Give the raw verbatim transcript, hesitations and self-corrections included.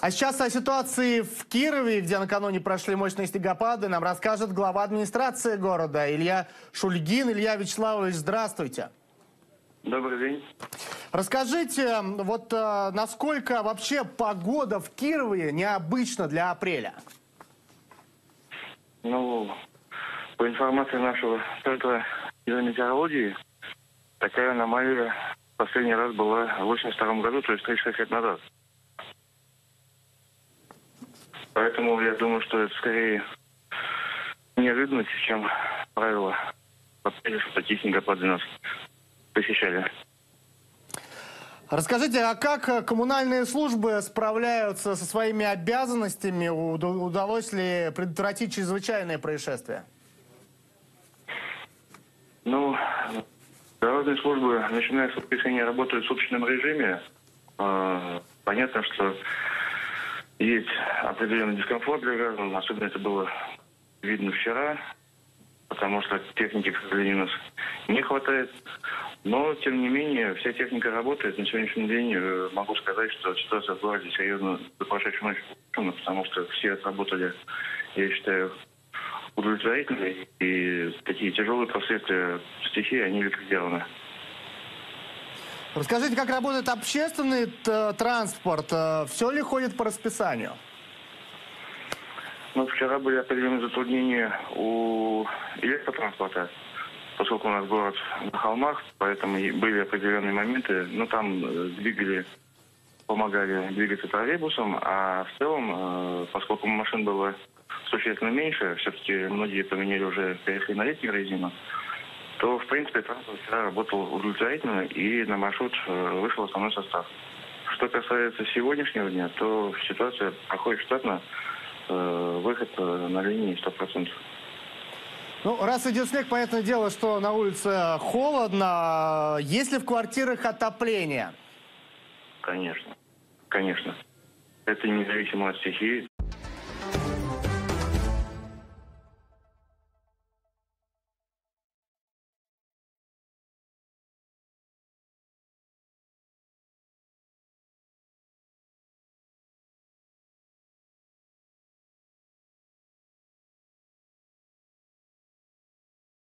А сейчас о ситуации в Кирове, где накануне прошли мощные снегопады, нам расскажет глава администрации города Илья Шульгин. Илья Вячеславович, здравствуйте. Добрый день. Расскажите, вот насколько вообще погода в Кирове необычна для апреля? Ну, по информации нашего центра гидрометеорологии, такая аномалия в последний раз была в восемьдесят втором году, то есть тридцать шесть лет назад. Поэтому я думаю, что это скорее неожиданность, чем правило. Подписали, что такие снегопады нас посещали. Расскажите, а как коммунальные службы справляются со своими обязанностями? Удалось ли предотвратить чрезвычайные происшествия? Ну, дорожные службы, начиная с воскресенья, работают в собственном режиме. Понятно, что есть определенный дискомфорт для граждан, особенно это было видно вчера, потому что техники, к сожалению, у нас не хватает. Но, тем не менее, вся техника работает. На сегодняшний день могу сказать, что ситуация в городе серьезно за прошедшую ночь, потому что все отработали, я считаю, удовлетворительно. И такие тяжелые последствия стихии, они ликвидированы. Расскажите, как работает общественный транспорт? Все ли ходит по расписанию? Ну, вчера были определенные затруднения у электротранспорта, поскольку у нас город на холмах, поэтому были определенные моменты. Ну, там двигали, помогали двигаться троллейбусом, а в целом, поскольку машин было существенно меньше, все-таки многие поменяли уже, перешли на летний резину, то, в принципе, транспорт всегда работал удовлетворительно, и на маршрут вышел основной состав. Что касается сегодняшнего дня, то ситуация проходит штатно, э, выход на линии сто процентов. Ну, раз идет снег, понятное дело, что на улице холодно. Есть ли в квартирах отопление? Конечно, конечно. Это независимо от стихии.